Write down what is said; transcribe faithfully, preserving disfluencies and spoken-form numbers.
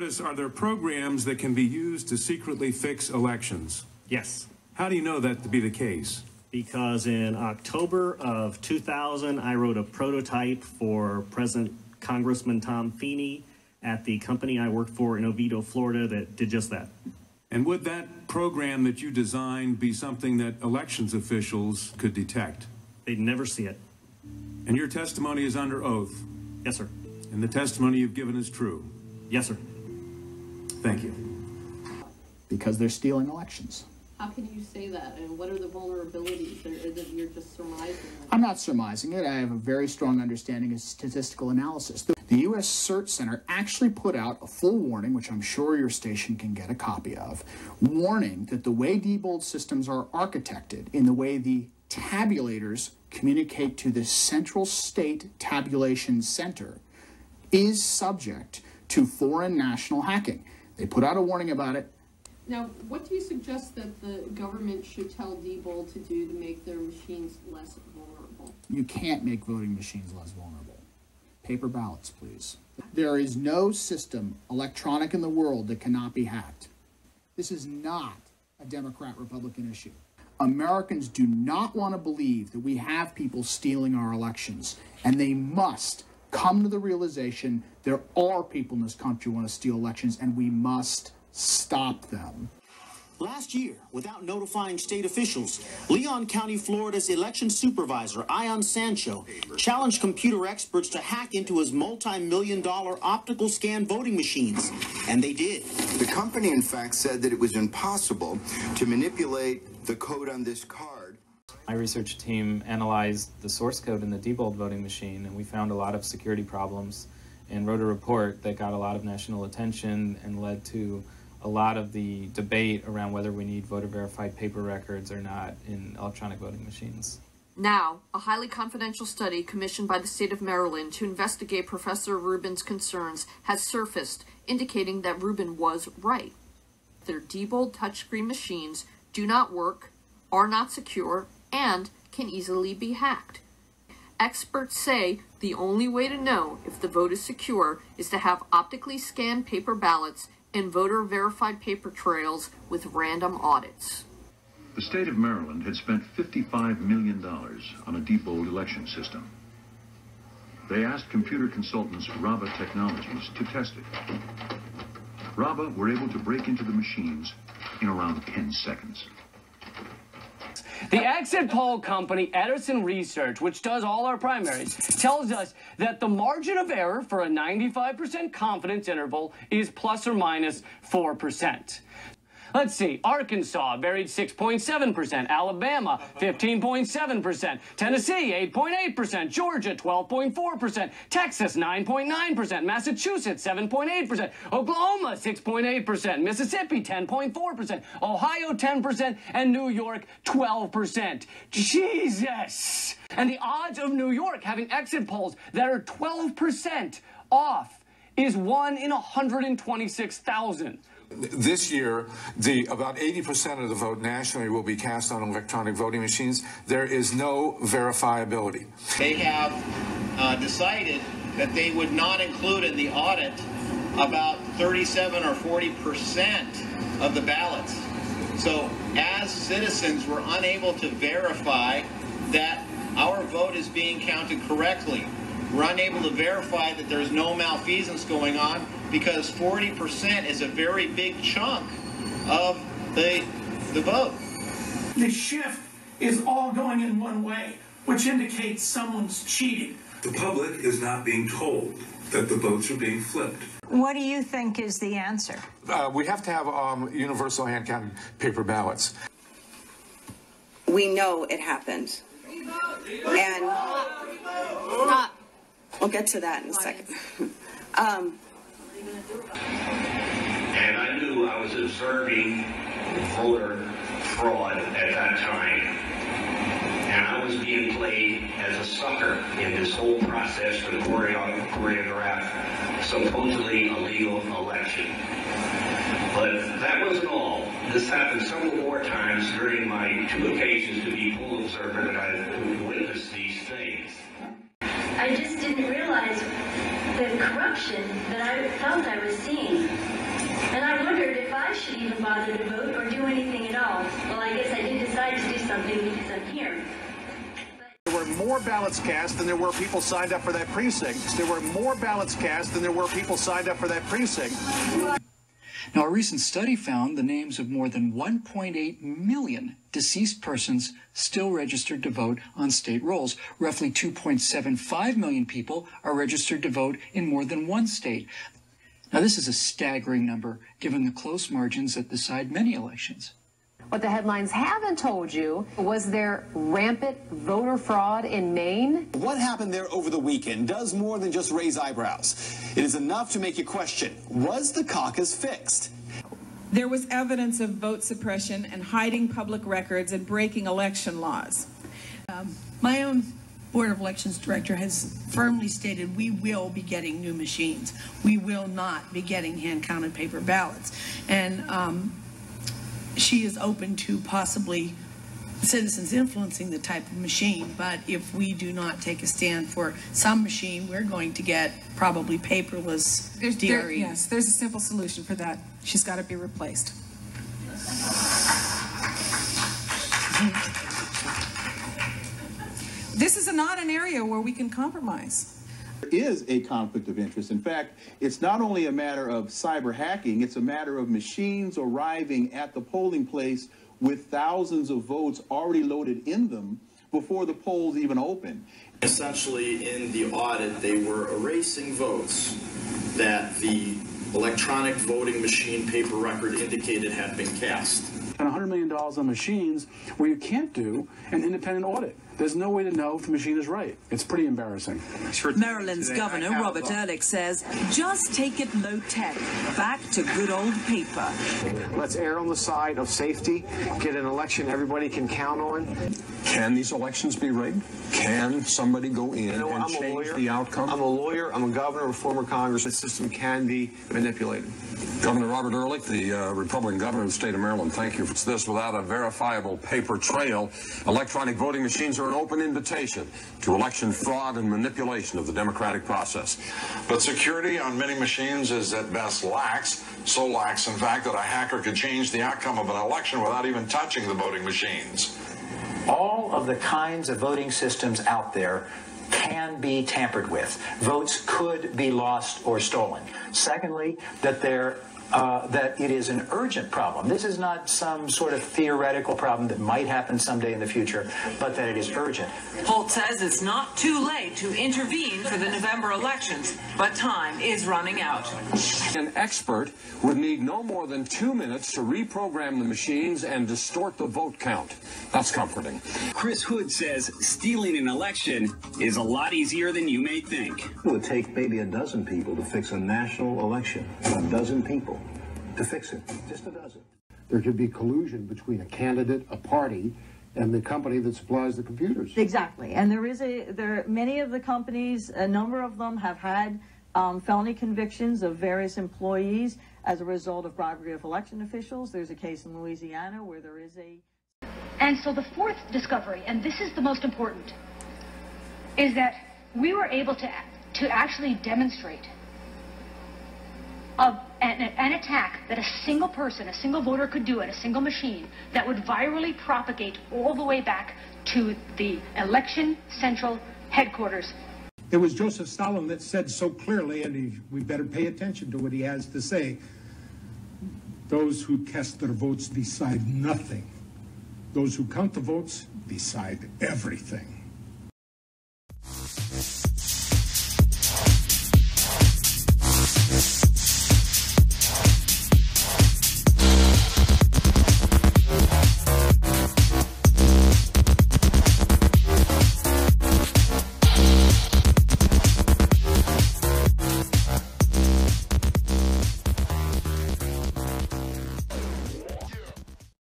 third is, are there programs that can be used to secretly fix elections? Yes. How do you know that to be the case? Because in October of two thousand, I wrote a prototype for President Congressman Tom Feeney at the company I worked for in Oviedo, Florida, that did just that. And would that program that you designed be something that elections officials could detect? They'd never see it. And your testimony is under oath? Yes, sir. And the testimony you've given is true? Yes, sir. Thank you. Because they're stealing elections. How can you say that? And what are the vulnerabilities that you're just surmising? I'm not surmising it. I have a very strong understanding of statistical analysis. The U S CERT Center actually put out a full warning, which I'm sure your station can get a copy of, warning that the way Diebold systems are architected, in the way the tabulators communicate to the central state tabulation center, is subject to foreign national hacking. They put out a warning about it. Now, what do you suggest that the government should tell Diebold to do to make their machines less vulnerable? You can't make voting machines less vulnerable. Paper ballots, please. There is no system electronic in the world that cannot be hacked. This is not a Democrat-Republican issue. Americans do not want to believe that we have people stealing our elections, and they must come to the realization there are people in this country who want to steal elections, and we must stop them. Last year, without notifying state officials, Leon County, Florida's election supervisor, Ion Sancho, challenged computer experts to hack into his multi-million dollar optical scan voting machines, and they did. The company, in fact, said that it was impossible to manipulate the code on this card. My research team analyzed the source code in the Diebold voting machine, and we found a lot of security problems and wrote a report that got a lot of national attention and led to a lot of the debate around whether we need voter-verified paper records or not in electronic voting machines. Now, a highly confidential study commissioned by the state of Maryland to investigate Professor Rubin's concerns has surfaced, indicating that Rubin was right. Their Diebold touchscreen machines do not work, are not secure, and can easily be hacked. Experts say the only way to know if the vote is secure is to have optically scanned paper ballots and voter-verified paper trails with random audits. The state of Maryland had spent fifty-five million dollars on a Diebold election system. They asked computer consultants RABA Technologies to test it. RABA were able to break into the machines in around ten seconds. The exit poll company, Edison Research, which does all our primaries, tells us that the margin of error for a ninety-five percent confidence interval is plus or minus four percent. Let's see, Arkansas varied six point seven percent, Alabama fifteen point seven percent, Tennessee eight point eight percent, Georgia twelve point four percent, Texas nine point nine percent, Massachusetts seven point eight percent, Oklahoma six point eight percent, Mississippi ten point four percent, Ohio ten percent, and New York twelve percent. Jesus! And the odds of New York having exit polls that are twelve percent off is one in one hundred twenty-six thousand. This year, the about eighty percent of the vote nationally will be cast on electronic voting machines. There is no verifiability. They have uh, decided that they would not include in the audit about thirty-seven or forty percent of the ballots. So as citizens, we're unable to verify that our vote is being counted correctly. We're unable to verify that there's no malfeasance going on, because forty percent is a very big chunk of the, the vote. The shift is all going in one way, which indicates someone's cheating. The public is not being told that the votes are being flipped. What do you think is the answer? Uh, we have to have um, universal hand-counted paper ballots. We know it happens. We vote. We vote. And we vote. Stop. We'll get to that in a second. um, And I knew I was observing voter fraud at that time, and I was being played as a sucker in this whole process for the choreographed, supposedly illegal election. But that wasn't all. This happened several more times during my two occasions to be poll observer that I witnessed these things. I just didn't realize been corruption that I felt I was seeing. And I wondered if I should even bother to vote or do anything at all. Well, I guess I did decide to do something because I'm here. There were more ballots cast than there were people signed up for that precinct. There were more ballots cast than there were people signed up for that precinct. Now, a recent study found the names of more than one point eight million deceased persons still registered to vote on state rolls. Roughly two point seven five million people are registered to vote in more than one state. Now, this is a staggering number, given the close margins that decide many elections. What the headlines haven't told you was there rampant voter fraud in Maine? What happened there over the weekend does more than just raise eyebrows. It is enough to make you question, was the caucus fixed? There was evidence of vote suppression and hiding public records and breaking election laws. Um, my own Board of Elections director has firmly stated we will be getting new machines. We will not be getting hand-counted paper ballots. And um, she is open to possibly citizens influencing the type of machine, but if we do not take a stand for some machine, we're going to get probably paperless there's, D R Es. There, yes, there's a simple solution for that. She's got to be replaced. This is not an area where we can compromise. There is a conflict of interest. In fact, it's not only a matter of cyber hacking, it's a matter of machines arriving at the polling place with thousands of votes already loaded in them before the polls even open. Essentially, in the audit, they were erasing votes that the electronic voting machine paper record indicated had been cast. And one hundred million dollars on machines where you can't do an independent audit. There's no way to know if the machine is right. It's pretty embarrassing. Maryland's Governor Robert Ehrlich says, just take it low-tech, back to good old paper. Let's err on the side of safety, get an election everybody can count on. Can these elections be rigged? Can somebody go in you know, and I'm change the outcome? I'm a lawyer, I'm a governor, a former Congress. The system can be manipulated. Governor Robert Ehrlich, the uh, Republican governor of the state of Maryland, thank you for this. Without a verifiable paper trail, electronic voting machines are an open invitation to election fraud and manipulation of the democratic process. But security on many machines is at best lax, so lax, in fact, that a hacker could change the outcome of an election without even touching the voting machines. All of the kinds of voting systems out there can be tampered with. Votes could be lost or stolen. Secondly, that they're Uh, that it is an urgent problem. This is not some sort of theoretical problem that might happen someday in the future, but that it is urgent. Holt says it's not too late to intervene for the November elections, but time is running out. An expert would need no more than two minutes to reprogram the machines and distort the vote count. That's comforting. Chris Hood says stealing an election is a lot easier than you may think. It would take maybe a dozen people to fix a national election. A dozen people. To fix it, just a dozen. There could be collusion between a candidate, a party, and the company that supplies the computers. Exactly, and there is a there. Many of the companies, a number of them, have had um, felony convictions of various employees as a result of bribery of election officials. There's a case in Louisiana where there is a. And so the fourth discovery, and this is the most important, is that we were able to to actually demonstrate. Of an, an attack that a single person, a single voter could do at a single machine that would virally propagate all the way back to the election central headquarters. It was Joseph Stalin that said so clearly, and he, we better pay attention to what he has to say, those who cast their votes decide nothing. Those who count the votes decide everything.